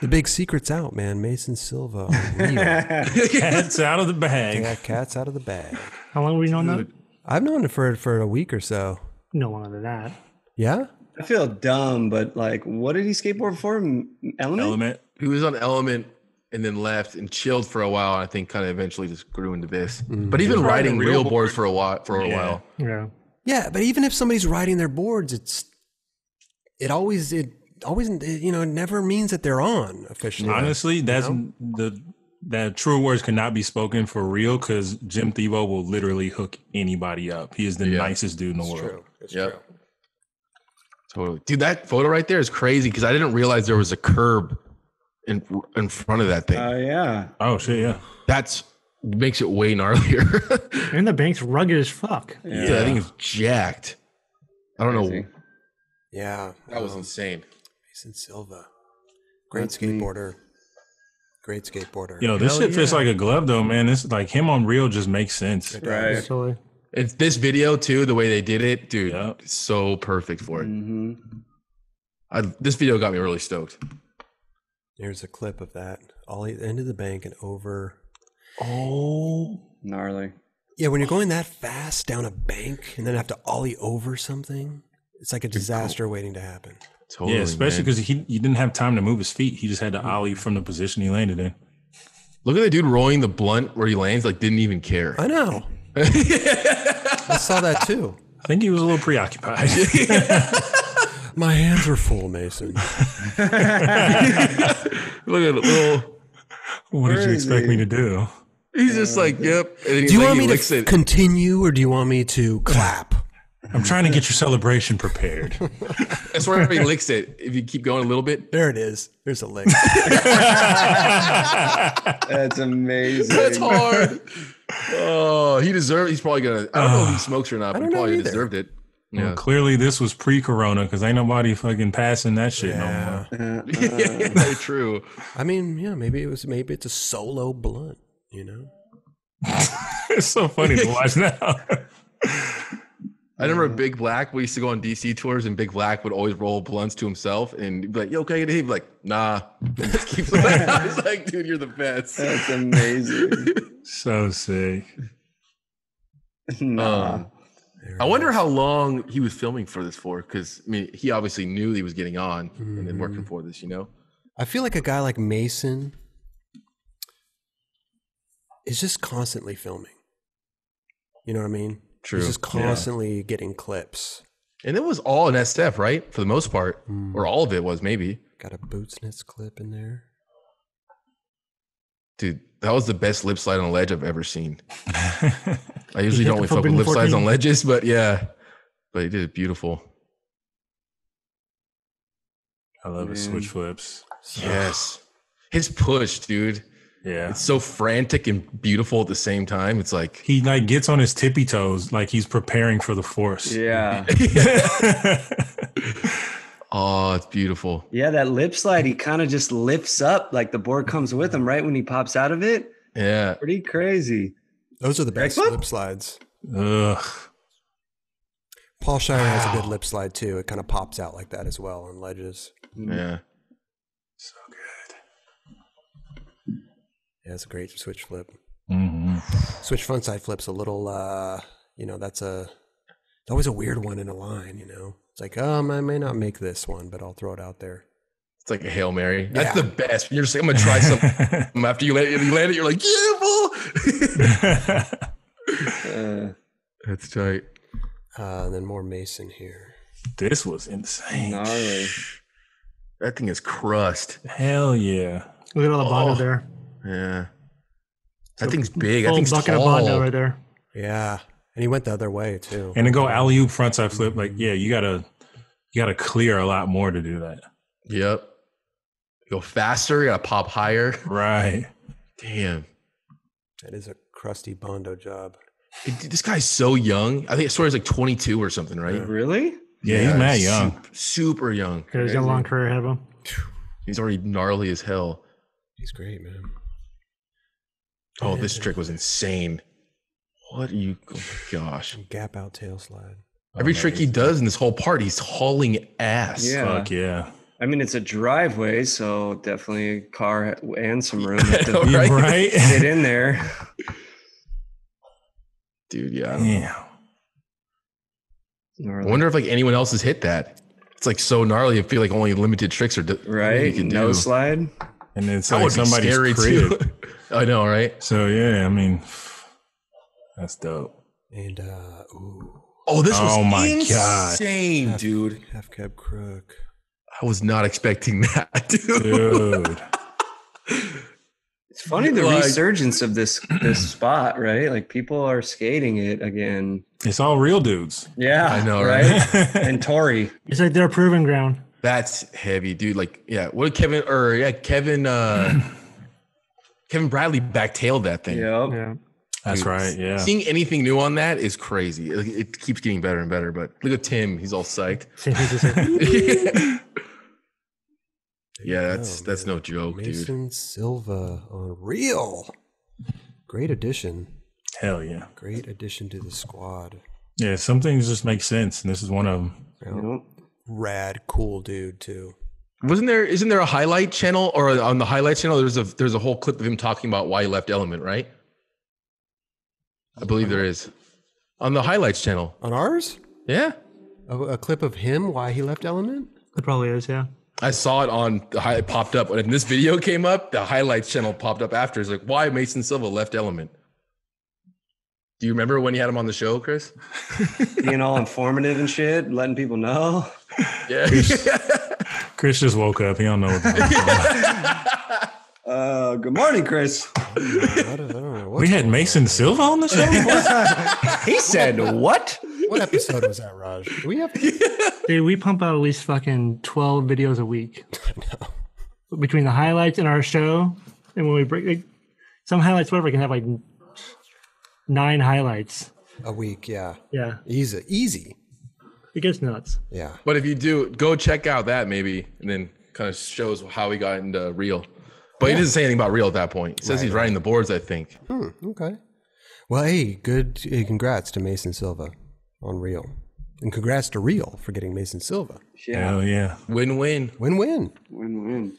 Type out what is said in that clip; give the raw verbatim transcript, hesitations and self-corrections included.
The big secret's out, man. Mason Silva. Cat's out of the bag. Yeah, cat's out of the bag. How long have we known that? I've known it for, for a week or so. No longer than that. Yeah? I feel dumb, but like, what did he skateboard for? Element? Element. He was on Element and then left and chilled for a while. And I think kind of eventually just grew into this. Mm-hmm. But he's been riding real boards for a while. For a yeah. while. Yeah. Yeah, but even if somebody's riding their boards, it's it always it always you know it never means that they're on officially. Honestly, that's you know? the that true words cannot be spoken for real because Jim Thiebaud will literally hook anybody up. He is the yeah. nicest dude in the it's world. True. It's yep. true. Totally, dude. That photo right there is crazy because I didn't realize there was a curb in in front of that thing. Oh uh, yeah. Oh shit, yeah. That's. Makes it way gnarlier. And the bank's rugged as fuck. Yeah, yeah I think it's jacked. I don't Crazy. know. Yeah. That um, was insane. Mason Silva. Great skateboarder. Great skateboarder. Yo, this Hell shit yeah. fits like a glove though, man. This like him on Reel just makes sense. Right. right. It's this video too, the way they did it, dude. Yep. So perfect for it. Mm-hmm. I, this video got me really stoked. There's a clip of that. Ollie into the bank and over. Oh, gnarly. Yeah, when you're going that fast down a bank and then have to ollie over something, it's like a disaster waiting to happen. Totally, yeah, especially because he, he didn't have time to move his feet. He just had to ollie from the position he landed in. Look at the dude rolling the blunt where he lands, like didn't even care. I know. I saw that too. I think he was a little preoccupied. My hands were full, Mason. Look at the little... What did you expect me to do? He's just like, yep. Do you want me to continue or do you want me to clap? I'm trying to get your celebration prepared. That's where everybody licks it. If you keep going a little bit. There it is. There's a lick. That's amazing. That's hard. Oh, he deserved He's probably going to. I don't know if he smokes or not, but he probably deserved it. Yeah. Well, clearly this was pre-corona because ain't nobody fucking passing that shit yeah. no more. Uh, uh, Very true. I mean, yeah, maybe it was. Maybe it's a solo blunt, you know. It's so funny to watch now. I remember Big Black. We used to go on D C tours, and Big Black would always roll blunts to himself, and he'd be like, "Yo, can I get it?" He'd be like, "Nah." Keeps like, I was like, "Dude, you're the best." That's amazing. So sick. Nah. Um, I wonder how long he was filming for this for, because I mean, he obviously knew he was getting on mm-hmm. and then working for this, you know. I feel like a guy like Mason is just constantly filming. You know what I mean? True. He's just constantly yeah. getting clips. And it was all in S F, right? For the most part, mm. or all of it was maybe. Got a Bootsnitz clip in there. Dude, that was the best lip slide on a ledge I've ever seen. I usually don't really fuck with lip slides on ledges, but yeah. But he did it beautiful. I love Man. his switch flips. Yes. His push, dude. Yeah. It's so frantic and beautiful at the same time. It's like he like gets on his tippy toes like he's preparing for the force. Yeah. Oh, it's beautiful. Yeah, that lip slide, he kind of just lifts up like the board comes with him right when he pops out of it. Yeah. Pretty crazy. Those are the best lip slides. Ugh. Paul Shire wow. has a good lip slide too. It kind of pops out like that as well on ledges. Yeah. So good. Yeah, it's a great switch flip. Mm-hmm. Switch front side flip's a little, uh, you know, that's a, it's always a weird one in a line, you know? Like, um, I may not make this one, but I'll throw it out there. It's like a Hail Mary. Yeah. That's the best. You're just like, I'm going to try something. After you land it, you land it, you're like, yeah, boy. uh, That's tight. Uh, and then more Mason here. This was insane. Gnarly. That thing is crust. Hell yeah. Look at all the oh, bondo there. Yeah. That so thing's big. That thing's bucket tall. Of bondo right there. Yeah. And he went the other way too. And to go alley-oop frontside flip, like yeah, you gotta you gotta clear a lot more to do that. Yep. Go faster, you gotta pop higher. Right. Damn. That is a crusty bondo job. It, this guy's so young. I think I swear he's like twenty-two or something, right? Yeah. Really? Yeah, yeah, he's mad young. Super, super young. Yeah, he's got a long career ahead of him. He's already gnarly as hell. He's great, man. Oh, yeah. This trick was insane. What are you, oh my gosh. Gap out tail slide. Every oh, trick he does in this whole part, he's hauling ass. Yeah. Fuck yeah. I mean, it's a driveway, so definitely a car and some room to right? Right? Get in there. Dude, yeah. Yeah. I wonder if like anyone else has hit that. It's like so gnarly. I feel like only limited tricks are d- right. You can no do. Slide. And it's like somebody's created. I know, right? So yeah, I mean, that's dope. And uh, ooh. oh, this was oh my insane, God. Half, dude. Half cab crook. I was not expecting that, dude. dude. It's funny the like, resurgence of this this spot, right? Like people are skating it again. It's all real dudes. Yeah, I know, right? And Tori, it's like their proving ground. That's heavy, dude. Like, yeah, what Kevin or yeah, Kevin, uh, Kevin Bradley backtailed that thing. Yep. Yeah, that's dude, right. Yeah, seeing anything new on that is crazy. It, it keeps getting better and better. But look at Tim; he's all psyched. Yeah, that's oh, that's no joke, Mason dude. Mason Silva on Real. Great addition. Hell yeah. Great addition to the squad. Yeah, some things just make sense, and this is one of them. Yep. Rad, cool dude too. Wasn't there? Isn't there a highlight channel or on the highlight channel? There's a there's a whole clip of him talking about why he left Element, right? I believe there is on the highlights channel. On ours? Yeah. A, a clip of him why he left Element. It probably is. Yeah. I saw it on, it popped up. When this video came up, the highlights channel popped up after. It's like, why Mason Silva left Element. Do you remember when you had him on the show, Chris? Being all informative and shit, letting people know. Yeah. Chris, Chris just woke up. He don't know what the hell's going on. Uh, good morning, Chris. I don't know. We had Mason Silva on the show? He said, what? What episode was that, Raj? Do we have Dude, we pump out at least fucking twelve videos a week. No. Between the highlights in our show, and when we break like, some highlights, whatever, can have like nine highlights a week. Yeah, yeah, easy, easy. It gets nuts. Yeah, but if you do, go check out that maybe, and then kind of shows how he got into Real. But yeah. He doesn't say anything about Real at that point. He says right, he's right. riding the boards, I think. Hmm. Okay. Well, hey, good. Congrats to Mason Silva on Real. And congrats to Real for getting Mason Silva. Yeah. Hell yeah. Win-win. Win-win. Win-win.